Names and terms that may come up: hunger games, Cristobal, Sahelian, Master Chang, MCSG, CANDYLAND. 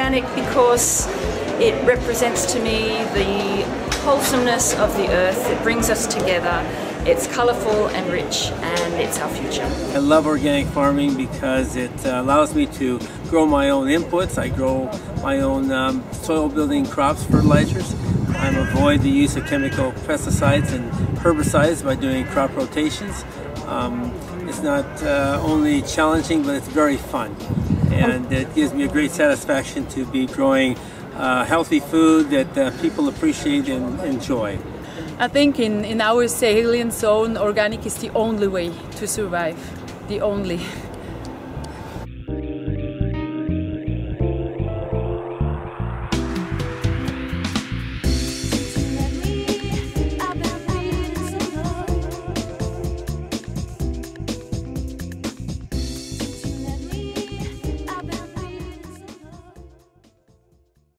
organic because it represents to me the wholesomeness of the earth. It brings us together. It's colourful and rich, and it's our future. I love organic farming because it allows me to grow my own inputs. I grow my own soil building crops, fertilizers. I avoid the use of chemical pesticides and herbicides by doing crop rotations. It's not only challenging, but it's very fun, and it gives me a great satisfaction to be growing healthy food that people appreciate and enjoy. I think in our Sahelian zone, organic is the only way to survive, the only.